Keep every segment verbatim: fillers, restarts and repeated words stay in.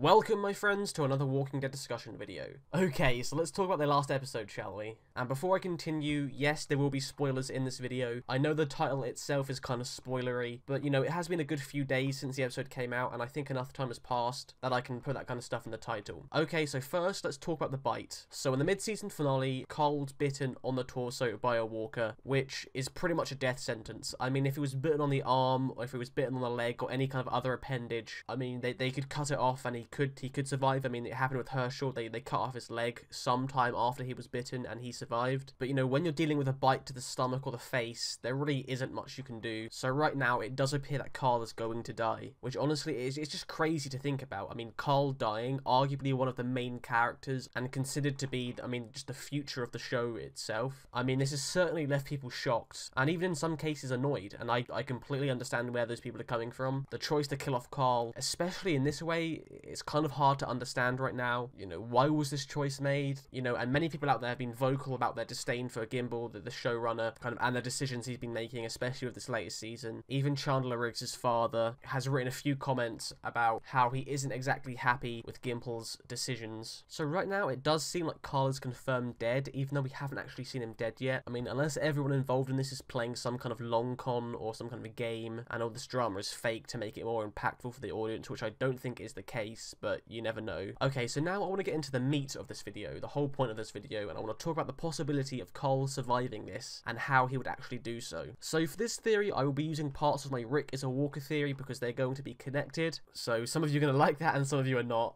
Welcome, my friends, to another Walking Dead discussion video. Okay, so let's talk about the last episode, shall we? And before I continue, yes, there will be spoilers in this video. I know the title itself is kind of spoilery, but, you know, it has been a good few days since the episode came out, and I think enough time has passed that I can put that kind of stuff in the title. Okay, so first, let's talk about the bite. So in the mid-season finale, Carl's bitten on the torso by a walker, which is pretty much a death sentence. I mean, if he was bitten on the arm, or if he was bitten on the leg, or any kind of other appendage, I mean, they, they could cut it off and he could he could survive. I mean, it happened with Hershel. They they cut off his leg sometime after he was bitten and he survived. But you know, when you're dealing with a bite to the stomach or the face, there really isn't much you can do. So right now, it does appear that Carl is going to die, which honestly is it's just crazy to think about. I mean, Carl dying, arguably one of the main characters and considered to be, I mean, just the future of the show itself. I mean, this has certainly left people shocked and even in some cases annoyed. And I I completely understand where those people are coming from. The choice to kill off Carl, especially in this way, it's kind of hard to understand right now. You know, why was this choice made? You know, and many people out there have been vocal about their disdain for Gimple, the, the showrunner, kind of, and the decisions he's been making, especially with this latest season. Even Chandler Riggs' father has written a few comments about how he isn't exactly happy with Gimple's decisions. So right now, it does seem like Carl is confirmed dead, even though we haven't actually seen him dead yet. I mean, unless everyone involved in this is playing some kind of long con or some kind of a game, and all this drama is fake to make it more impactful for the audience, which I don't think is the case. But you never know. Okay, so now I want to get into the meat of this video, the whole point of this video, and I want to talk about the possibility of Carl surviving this and how he would actually do so. So for this theory, I will be using parts of my Rick is a Walker theory because they're going to be connected. So some of you are going to like that and some of you are not.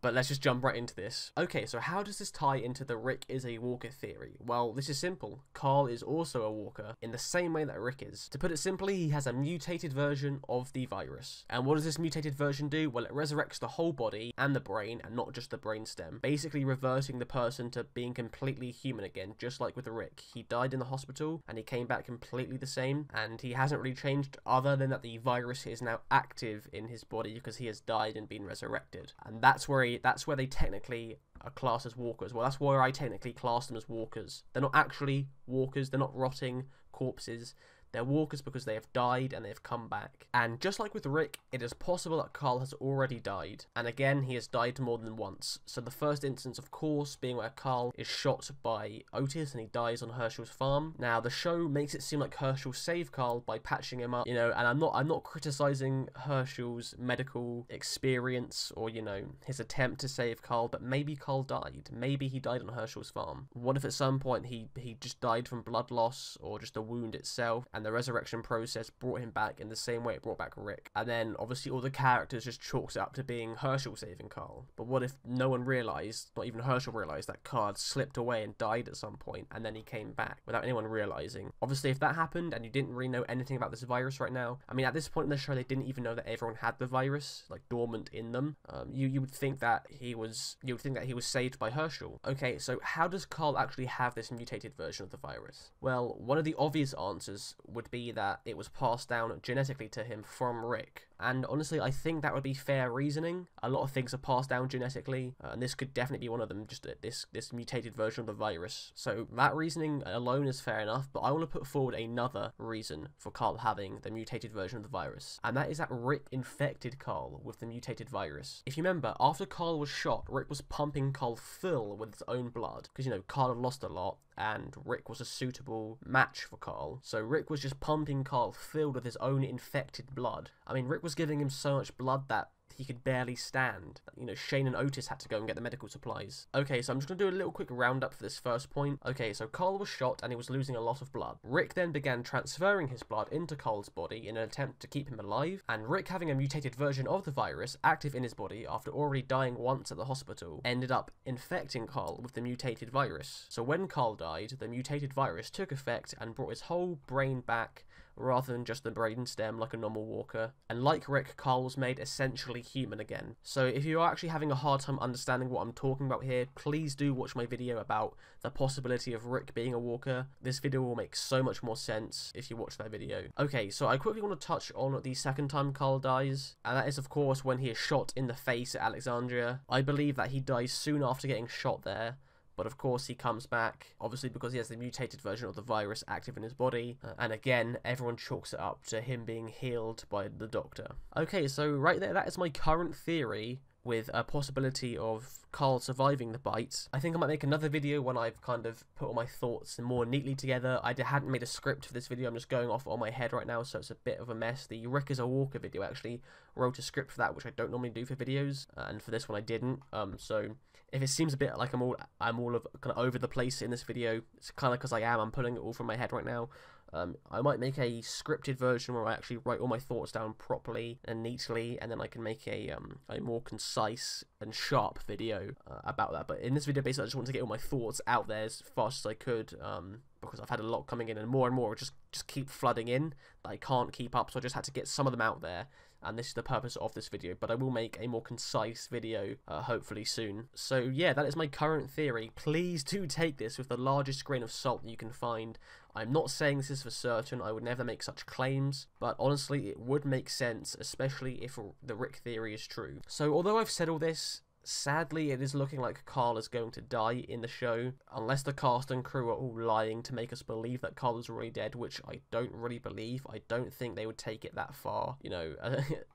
But let's just jump right into this. Okay, so how does this tie into the Rick is a Walker theory? Well, this is simple. Carl is also a walker in the same way that Rick is. To put it simply, he has a mutated version of the virus. And what does this mutated version do? Well, it resurrects the whole body and the brain and not just the brainstem, basically reverting the person to being completely human again, just like with Rick. He died in the hospital and he came back completely the same, and he hasn't really changed other than that the virus is now active in his body because he has died and been resurrected. And that's where he, that's where they technically are classed as walkers. Well, that's why I technically class them as walkers. They're not actually walkers, they're not rotting corpses. They're walkers because they have died and they've come back. And just like with Rick, it is possible that Carl has already died. And again, he has died more than once. So the first instance, of course, being where Carl is shot by Otis and he dies on Hershel's farm. Now, the show makes it seem like Hershel saved Carl by patching him up, you know, and I'm not I'm not criticizing Hershel's medical experience or, you know, his attempt to save Carl, but maybe Carl died. Maybe he died on Hershel's farm. What if at some point he, he just died from blood loss or just the wound itself, and the resurrection process brought him back in the same way it brought back Rick? And then obviously all the characters just chalked it up to being Hershel saving Carl. But what if no one realized, not even Hershel realized, that Carl slipped away and died at some point and then he came back without anyone realizing? Obviously, if that happened and you didn't really know anything about this virus right now, I mean, at this point in the show, they didn't even know that everyone had the virus, like, dormant in them. Um, you you would think that he was you would think that he was saved by Hershel. Okay, so how does Carl actually have this mutated version of the virus? Well, one of the obvious answers would be that it was passed down genetically to him from Rick. And honestly, I think that would be fair reasoning. A lot of things are passed down genetically, uh, and this could definitely be one of them, just this this mutated version of the virus. So that reasoning alone is fair enough, but I want to put forward another reason for Carl having the mutated version of the virus, and that is that Rick infected Carl with the mutated virus. If you remember, after Carl was shot, Rick was pumping Carl full with his own blood, because, you know, Carl had lost a lot, and Rick was a suitable match for Carl. So Rick was just pumping Carl filled with his own infected blood. I mean, Rick was giving him so much blood that he could barely stand. You know, Shane and Otis had to go and get the medical supplies. Okay, so I'm just going to do a little quick roundup for this first point. Okay, so Carl was shot and he was losing a lot of blood. Rick then began transferring his blood into Carl's body in an attempt to keep him alive, and Rick, having a mutated version of the virus active in his body after already dying once at the hospital, ended up infecting Carl with the mutated virus. So when Carl died, the mutated virus took effect and brought his whole brain back, rather than just the brainstem like a normal walker. And like Rick, Carl was made essentially human again. So if you are actually having a hard time understanding what I'm talking about here, please do watch my video about the possibility of Rick being a walker. This video will make so much more sense if you watch that video. Okay, so I quickly want to touch on the second time Carl dies, and that is, of course, when he is shot in the face at Alexandria. I believe that he dies soon after getting shot there, but of course he comes back, obviously because he has the mutated version of the virus active in his body, uh, and again, everyone chalks it up to him being healed by the doctor. Okay, so right there, that is my current theory with a possibility of Carl surviving the bite. I think I might make another video when I've kind of put all my thoughts more neatly together. I hadn't made a script for this video, I'm just going off on my head right now, so it's a bit of a mess. The Rick is a Walker video actually wrote a script for that, which I don't normally do for videos, and for this one I didn't. Um, so if it seems a bit like I'm all I'm all of kind of over the place in this video, it's kind of because I am. I'm pulling it all from my head right now. Um, I might make a scripted version where I actually write all my thoughts down properly and neatly, and then I can make a um, a more concise and sharp video uh, about that. But in this video, basically, I just want to get all my thoughts out there as fast as I could, um, because I've had a lot coming in, and more and more just just keep flooding in that I can't keep up. So I just had to get some of them out there, and this is the purpose of this video. But I will make a more concise video uh, hopefully soon. So yeah, that is my current theory. Please do take this with the largest grain of salt that you can find. I'm not saying this is for certain, I would never make such claims, but honestly it would make sense, especially if the Rick theory is true. So although I've said all this, sadly it is looking like Carl is going to die in the show, unless the cast and crew are all lying to make us believe that Carl is really dead, which I don't really believe. I don't think they would take it that far, you know,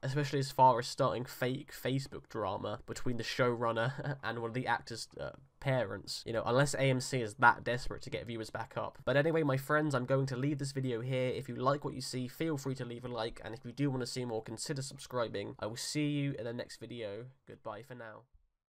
especially as far as starting fake Facebook drama between the showrunner and one of the actors' uh, parents, you know, unless A M C is that desperate to get viewers back up. But anyway, my friends, I'm going to leave this video here. If you like what you see, feel free to leave a like, and if you do want to see more, consider subscribing. I will see you in the next video. Goodbye for now.